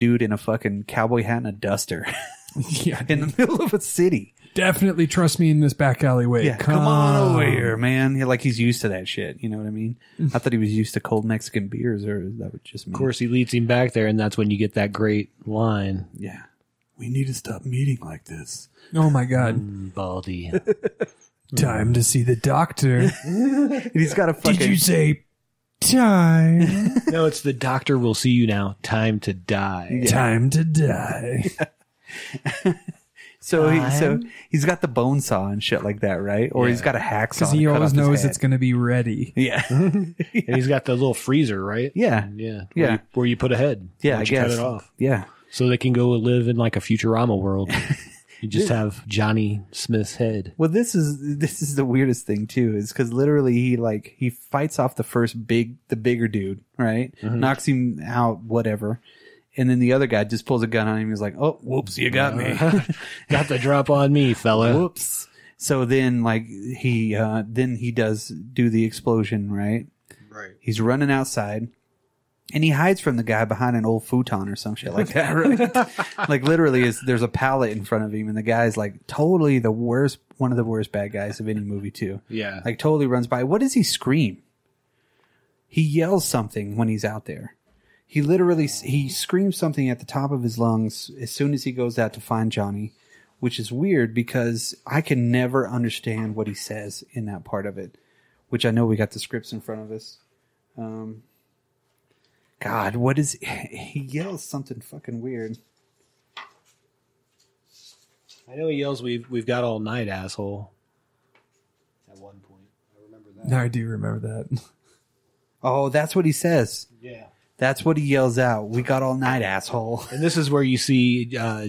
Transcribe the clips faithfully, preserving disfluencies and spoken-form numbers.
dude in a fucking cowboy hat and a duster. Yeah, in the middle of a city. Definitely trust me in this back alleyway. Yeah, come, come on over here, man. Yeah, like he's used to that shit. You know what I mean? I thought he was used to cold Mexican beers, or that would just mean. Of course, he leads him back there, and that's when you get that great line. Yeah. We need to stop meeting like this. Oh, my God. Mm, Baldy. Time to see the doctor. And he's got a fucking... Did you say... Time. No, it's the doctor will see you now. Time to die. Yeah. Time to die. Yeah. So time. He, so he's got the bone saw and shit like that, right? Or yeah. he's got a hacksaw. Because he always knows it's going to be ready. Yeah. And he's got the little freezer, right? Yeah. And yeah. Yeah. Where you, where you put a head. Yeah, I guess. Cut it off. Yeah. So they can go live in like a Futurama world. You just have Johnny Smith's head. Well, this is this is the weirdest thing too, is because literally he like he fights off the first big the bigger dude, right? Mm-hmm. Knocks him out, whatever, and then the other guy just pulls a gun on him. He's like, "Oh, whoops, you got me, got the drop on me, fella." Whoops. So then, like he uh, then he does do the explosion, right? Right. He's running outside. And he hides from the guy behind an old futon or some shit like that. Right? Like literally, is there's a pallet in front of him, and the guy's like totally the worst, one of the worst bad guys of any movie too. Yeah, like totally runs by. What does he scream? He yells something when he's out there. He literally he screams something at the top of his lungs as soon as he goes out to find Johnny, which is weird because I can never understand what he says in that part of it. Which I know we got the scripts in front of us. Um. God, what is... He yells something fucking weird. I know he yells, we've, we've got all night, asshole. At one point. I remember that. No, I do remember that. Oh, that's what he says. Yeah. That's what he yells out. We got all night, asshole. And this is where you see uh,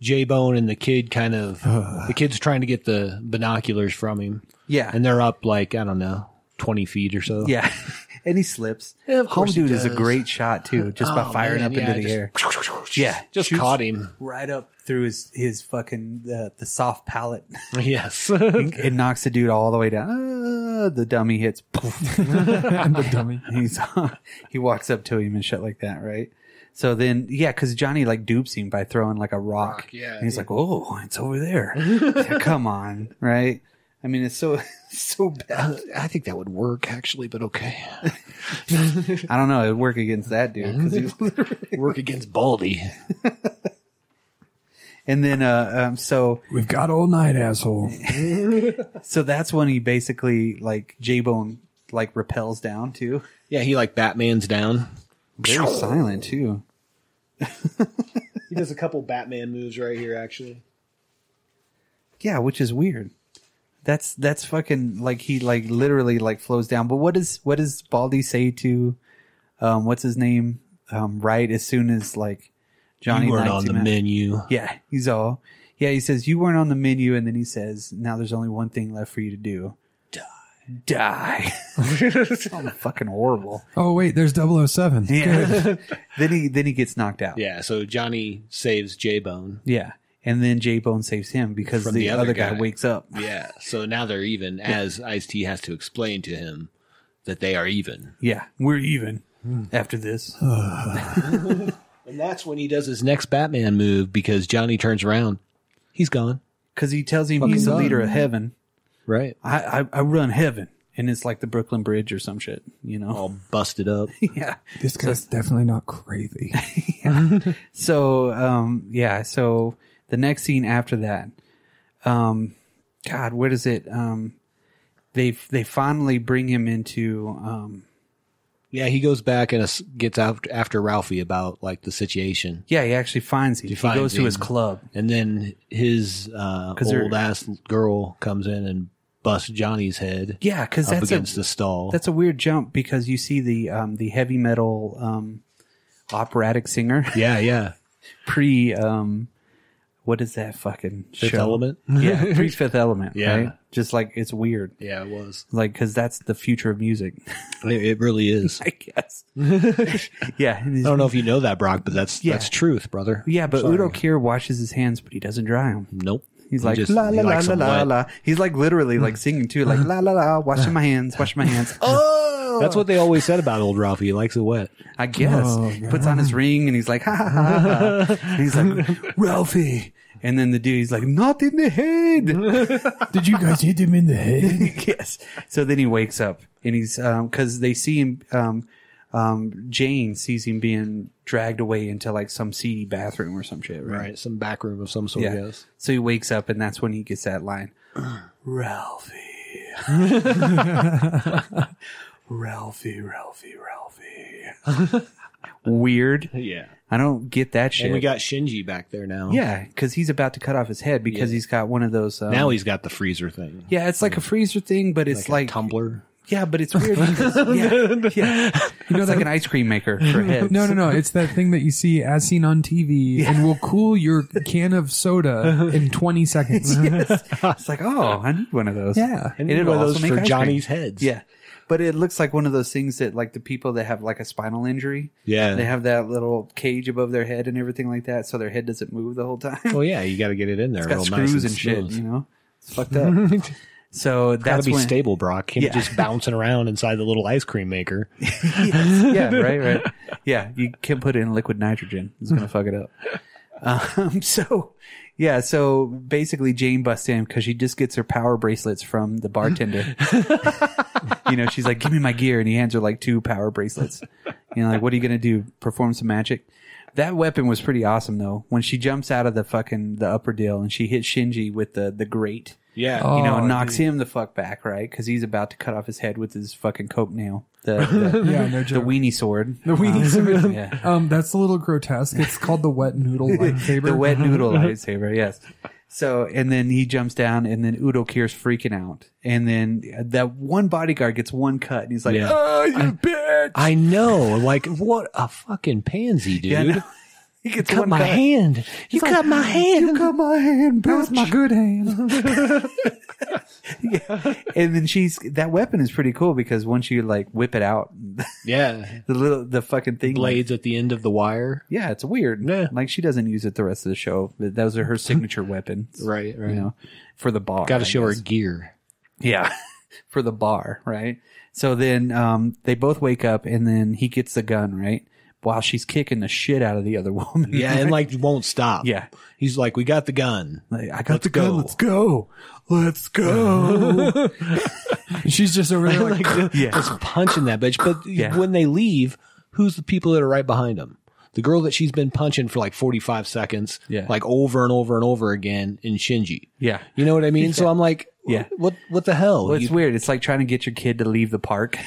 J-Bone and the kid kind of... the kid's trying to get the binoculars from him. Yeah. And they're up like, I don't know, twenty feet or so. Yeah. And he slips. Yeah, Home Dude is a great shot, too, just oh, by firing man. up yeah, into the just, air. Yeah. Just caught him. Right up through his, his fucking, uh, the soft palate. Yes. It, it knocks the dude all the way down. Uh, the dummy hits. The dummy. He's, he walks up to him and shit like that, right? So then, yeah, because Johnny, like, dupes him by throwing, like, a rock. rock yeah, and he's yeah. like, oh, it's over there. Yeah, come on, right? I mean, it's so so bad. I think that would work, actually, but okay. I don't know. It would work against that dude. Cause he literally... Work against Baldy. And then, uh, um, so... We've got all night, asshole. So that's when he basically, like, J-Bone, like, rappels down, too. Yeah, he, like, Batman's down. Very silent, too. He does a couple Batman moves right here, actually. Yeah, which is weird. That's that's fucking like he like literally like flows down. But what is what does Baldy say to um what's his name? Um right as soon as like Johnny You weren't on the out. menu. Yeah, he's all yeah, he says you weren't on the menu, and then he says, now there's only one thing left for you to do. Die. Die. It's all fucking horrible. Oh wait, there's double oh seven. Yeah. Then he then he gets knocked out. Yeah, so Johnny saves J-Bone. Yeah. And then J-Bone saves him because From the, the other, other guy. guy wakes up. Yeah. So now they're even, yeah. as Ice-T has to explain to him that they are even. Yeah. We're even mm. after this. And that's when he does his next Batman move because Johnny turns around. He's gone. Because he tells him Fucking he's gone. the leader of heaven. Right. I, I, I run heaven. And it's like the Brooklyn Bridge or some shit, you know. All busted up. Yeah. This guy's so, definitely not crazy. Yeah. So, um, yeah. So... The next scene after that, um, God, what is it? Um, they they finally bring him into. Um, yeah, he goes back and gets out after Ralphie about like the situation. Yeah, he actually finds him. He, he finds goes him. to his club, and then his uh, old ass girl comes in and busts Johnny's head. Yeah, because that's against a, the stall. That's a weird jump because you see the um, the heavy metal um, operatic singer. Yeah, yeah. Pre. Um, What is that fucking Fifth show? Element? Yeah, pre Fifth Element. Yeah, right? Just like it's weird. Yeah, it was like because that's the future of music. It, it really is, I guess. Yeah, I don't know if you know that, Brock, but that's yeah. that's truth, brother. Yeah, but Udo Kier washes his hands, but he doesn't dry them. Nope. He's like just, la la la la la la. He's like literally like singing too, like la la la. Washing my hands, washing my hands. Oh. That's what they always said about old Ralphie. He likes it wet. I guess. Oh, he puts on his ring and he's like, ha, ha, ha, ha. And he's like, Ralphie. And then the dude, he's like, not in the head. Did you guys hit him in the head? Yes. So then he wakes up and he's, um, cause they see him, um, um, Jane sees him being dragged away into like some seedy bathroom or some shit, right? Right. Some back room of some sort, yeah. Yes. So he wakes up and that's when he gets that line. Ralphie. Ralphie, Ralphie, Ralphie. Weird. Yeah. I don't get that shit. And we got Shinji back there now. Yeah, because he's about to cut off his head because yeah. he's got one of those... Um, now he's got the freezer thing. Yeah, it's like a freezer thing, but it's like... like a tumbler. Yeah, but it's weird because... yeah, yeah. You know, it's like an ice cream maker for heads. No, no, no. It's that thing that you see as seen on T V yeah. and will cool your can of soda in twenty seconds. Yes. It's like, oh, I need one of those. Yeah. I need and one of those for Johnny's cream. Heads. Yeah. But it looks like one of those things that, like, the people that have, like, a spinal injury. Yeah. They have that little cage above their head and everything like that, so their head doesn't move the whole time. Well, yeah. You got to get it in there. It's got real screws nice and, and shit, you know? It's fucked up. So that's gotta be when, stable, Brock. Him yeah. just bouncing around inside the little ice cream maker. Yes. Yeah, right, right. Yeah, you can put in liquid nitrogen. It's gonna fuck it up. Um, so, yeah, so basically Jane busts in because she just gets her power bracelets from the bartender. You know, she's like, "Give me my gear," and he hands her like two power bracelets. You know, like, what are you gonna do? Perform some magic? That weapon was pretty awesome though. When she jumps out of the fucking the upper deal and she hits Shinji with the the grate. Yeah, oh, you know, and knocks dude. him the fuck back, right? Because he's about to cut off his head with his fucking coke nail, the the, yeah, no joke. the weenie sword, the weenie sword. Um, yeah. um, that's a little grotesque. It's called the wet noodle lightsaber. The wet noodle lightsaber, yes. So, and then he jumps down, and then Udo Kier's freaking out, and then that one bodyguard gets one cut, and he's like, yeah. "Oh, you I, bitch!" I know, like, what a fucking pansy, dude. Yeah, He gets cut my cut. hand. You like, cut my hand. You cut my hand. That's my good hand. Yeah. And then she's that weapon is pretty cool because once you like whip it out, yeah, the little the fucking thing blades like, at the end of the wire. Yeah, it's weird. Yeah. Like she doesn't use it the rest of the show. But those are her signature weapons, right? Right. You know, for the bar. Got to show her gear. Yeah, for the bar, right? So then um, they both wake up, and then he gets the gun, right? While she's kicking the shit out of the other woman. Yeah, and like won't stop. Yeah. He's like, we got the gun. Like, I got let's the gun. Go. Let's go. Let's go. She's just over there like, like yeah. just punching that bitch. But yeah. when they leave, who's the people that are right behind them? The girl that she's been punching for like forty-five seconds, yeah. like over and over and over again in Shinji. Yeah. You know what I mean? Yeah. So I'm like, yeah, what what the hell? Well, it's you, weird. It's like trying to get your kid to leave the park,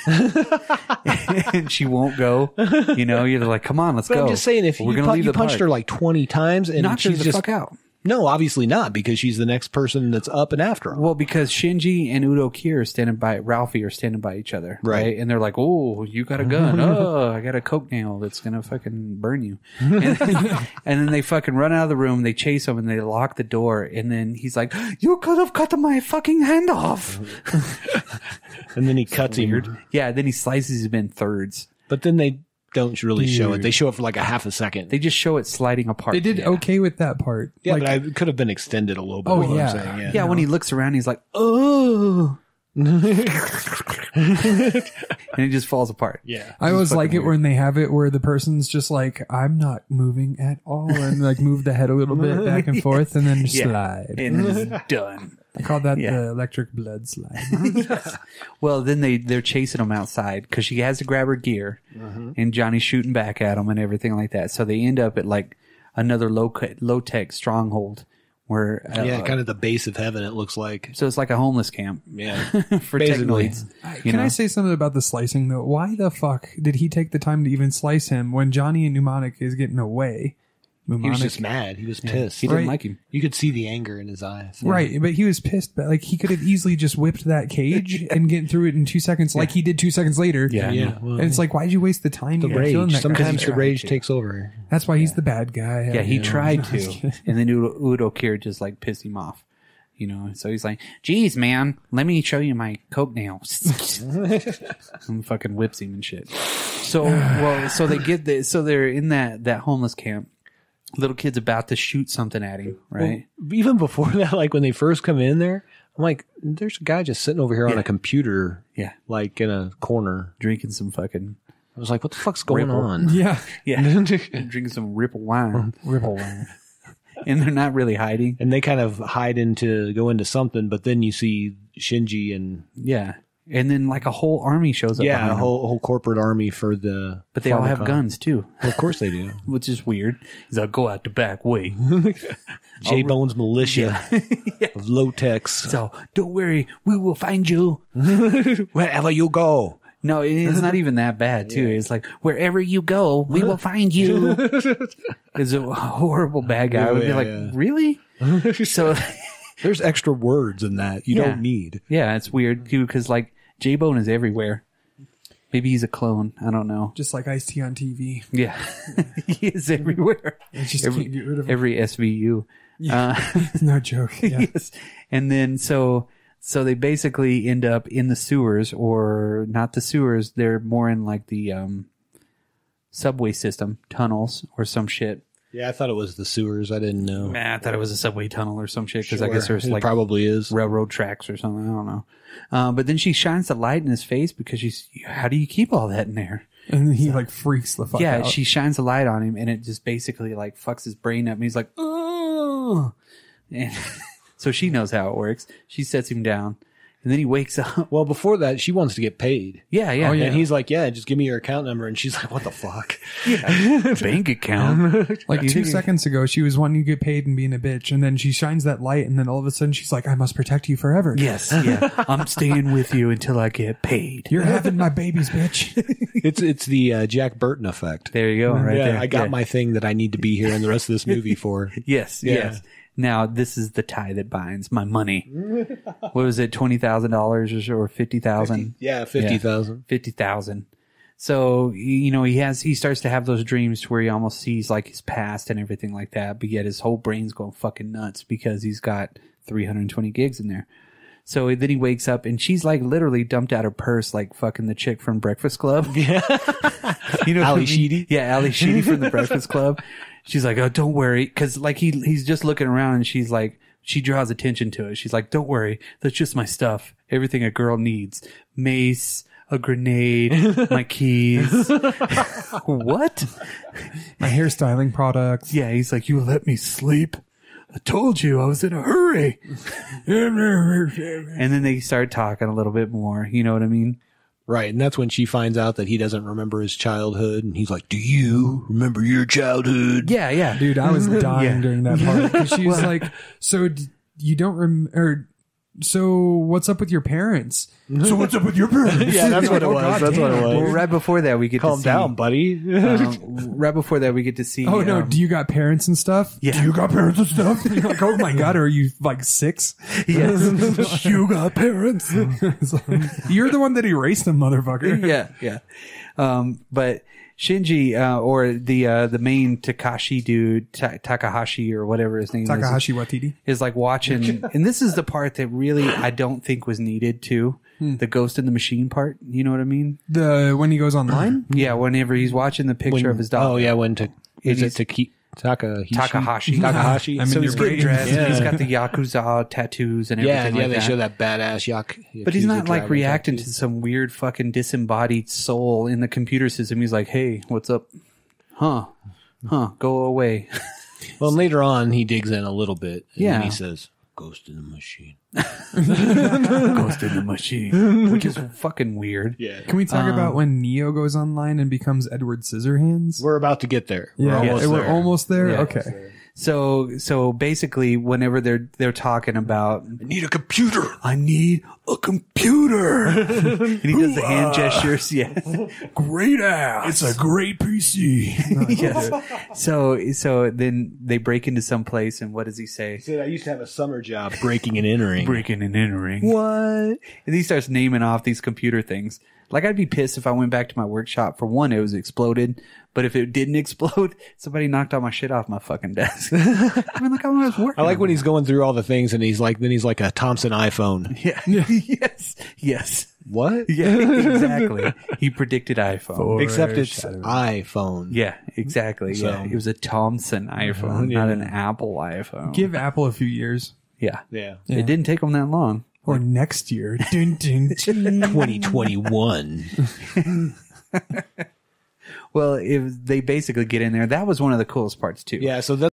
and she won't go. You know, you're like, come on, let's but go. I'm just saying, if well, you, pu you punched park. her like twenty times and knocked her the just, fuck out. No, obviously not, because she's the next person that's up and after him. Well, because Shinji and Udo Kier are standing by Ralphie are standing by each other, right? right? And they're like, "Oh, you got a gun? Oh, I got a coke nail that's gonna fucking burn you." And then, and then they fucking run out of the room. They chase him and they lock the door. And then he's like, "You could have cut my fucking hand off." And then he cuts him. Yeah. Then he slices him in thirds. But then they. Don't really Dude. show it. They show it for like a half a second. They just show it sliding apart. They did yeah. okay with that part. Yeah, like, but I could have been extended a little bit. Oh, yeah. I'm saying. Yeah, yeah no. When he looks around, he's like, oh. And it just falls apart. Yeah. I always like it weird. when they have it where the person's just like, I'm not moving at all. And like move the head a little bit back and forth and then yeah. slide. And it's done. I call that yeah. the electric blood slide. Yes. Well, then they, they're chasing him outside because she has to grab her gear uh-huh. and Johnny's shooting back at him and everything like that. So they end up at like another low, low tech stronghold where. Uh, yeah, kind of the base of heaven, it looks like. So it's like a homeless camp. Yeah. For technoids. I, can know? I say something about the slicing though? Why the fuck did he take the time to even slice him when Johnny and Mnemonic is getting away? Mnemonic. He was just mad. He was pissed. Yeah. He didn't right. like him. You could see the anger in his eyes. Yeah. Right, but he was pissed. But like he could have easily just whipped that cage and get through it in two seconds, yeah. like he did two seconds later. Yeah, yeah. Well, and it's like, why did you waste the time? The rage. That Sometimes guy? the rage to. takes over. That's why yeah. he's the bad guy. Yeah, he know. tried to, and then Udo, Udo Kier just like pissed him off. You know, so he's like, "Geez, man, let me show you my coke nails." And fucking whips him and shit. So well, so they get the, so they're in that that homeless camp. little kid's about to shoot something at him, right? Well, even before that, like when they first come in there, I'm like, there's a guy just sitting over here yeah. on a computer, yeah, like in a corner, drinking some fucking. I was like, what the fuck's going Ripple. on? Yeah, yeah, drinking some Ripple wine, Ripple wine, and they're not really hiding, and they kind of hide into go into something, but then you see Shinji and yeah. And then like a whole army shows up. Yeah, a whole, whole corporate army for the But they Pharmacons. all have guns too. Well, of course they do. Which is weird. He's like, go out the back way. J-Bone's militia yeah. yeah. of low techs. So don't worry, we will find you wherever you go. No, it's not even that bad too. Yeah. It's like, wherever you go, we will find you. It's a horrible bad guy. Yeah, I would be yeah, like, yeah. really? So there's extra words in that you yeah. don't need. Yeah, it's weird too, because like J-Bone is everywhere. Maybe he's a clone. I don't know. Just like Ice-T on T V. Yeah. He is everywhere. It's just every, can't get rid of him. Every S V U. Yeah. Uh, it's no joke. Yeah. Yes. And then so so they basically end up in the sewers, or not the sewers. They're more in like the um, subway system, tunnels or some shit. Yeah, I thought it was the sewers. I didn't know. Nah, I thought it was a subway tunnel or some shit, because sure. I guess there's like it probably is railroad tracks or something. I don't know. Uh, but then she shines the light in his face because she's, how do you keep all that in there? And he so, like freaks the fuck yeah, out. Yeah, she shines the light on him and it just basically like fucks his brain up and he's like, oh. And so she knows how it works. She sets him down. And then he wakes up. Well, before that, she wants to get paid. Yeah, yeah. Oh, yeah. And he's like, yeah, just give me your account number. And she's like, what the fuck? Yeah. Bank account. Like two thinking. seconds ago, she was wanting to get paid and being a bitch. And then she shines that light. And then all of a sudden, she's like, I must protect you forever. Yes. Yeah. I'm staying with you until I get paid. You're having my babies, bitch. It's it's the uh, Jack Burton effect. There you go. Right yeah, there. I got yeah. my thing that I need to be here in the rest of this movie for. Yes. Yeah. Yes. Now, this is the tie that binds my money. What was it, twenty thousand dollars or fifty thousand dollars? Yeah, fifty thousand dollars. Yeah, fifty thousand dollars. So, you know, he has he starts to have those dreams where he almost sees, like, his past and everything like that, but yet his whole brain's going fucking nuts because he's got three hundred twenty gigs in there. So then he wakes up, and she's, like, literally dumped out her purse like fucking the chick from Breakfast Club. Yeah. You know, Ali Sheedy? Yeah, Ali Sheedy from the Breakfast Club. She's like, oh, don't worry. Because, like, he he's just looking around, and she's like, she draws attention to it. She's like, don't worry. That's just my stuff. Everything a girl needs. Mace, a grenade, my keys. What? My hairstyling products. Yeah, he's like, you let me sleep. I told you I was in a hurry. And then they start talking a little bit more. You know what I mean? Right, and that's when she finds out that he doesn't remember his childhood, and he's like, do you remember your childhood? Yeah, yeah. Dude, I was dying yeah. during that part. 'Cause she was like, so d you don't remember, so what's up with your parents? So what's up with your parents? Yeah, that's what it was. Oh, God, that's what it was. Well, right before that, we get Calm to see... Calm down, buddy. um, right before that, we get to see... Oh, no, um, do you got parents and stuff? Yeah. Do you got parents and stuff? And you're like, oh, my God, are you, like, six? Yes. You got parents. You're the one that erased them, motherfucker. Yeah, yeah. Um, but Shinji, uh, or the uh, the main Takashi dude, ta Takahashi or whatever his name Takahashi is. Takahashi Watiti. Is, like, watching... And this is the part that really I don't think was needed, too. Hmm. The ghost in the machine part, you know what I mean? The when he goes online, yeah, whenever he's watching the picture when, of his dog. Oh yeah, when to, is it Taki, Takahashi? Takahashi. Takahashi. I mean, so he's getting dressed. Yeah. He's got the yakuza tattoos and everything. Yeah, yeah, like they that. show that badass yak. But he's not like reacting tattoos. to some weird fucking disembodied soul in the computer system. He's like, hey, what's up? Huh? Huh? Go away. Well, later on, he digs in a little bit. And yeah, he says, ghost in the machine. Ghost in the machine, which is fucking weird. Yeah. Can we talk um, about when Neo goes online and becomes Edward Scissorhands? We're about to get there. Yeah. We're almost yeah. there. We're almost there. Yeah. Okay. Almost there. So, so basically, whenever they're they're talking about, I need a computer. I need a computer. And he does the hand gestures. Yeah, great ass. It's a great P C. No, yes. So, so then they break into some place, and what does he say? He said, "I used to have a summer job breaking and entering." Breaking and entering. What? And he starts naming off these computer things. Like, I'd be pissed if I went back to my workshop. For one, it was exploded. But if it didn't explode, somebody knocked all my shit off my fucking desk. I mean, look how long I was working. I like when he's going through all the things, and he's like, then he's like a Thompson iPhone. Yeah. Yes. Yes. What? Yeah, exactly. He predicted iPhone. For Except it's iPhone. Yeah, exactly. So. Yeah, it was a Thomson iPhone, yeah. not an Apple iPhone. Give Apple a few years. Yeah. Yeah. yeah. It didn't take them that long. Or next year. Dun, dun, dun. twenty twenty-one. Well, if they basically get in there. That was one of the coolest parts, too. Yeah, so that's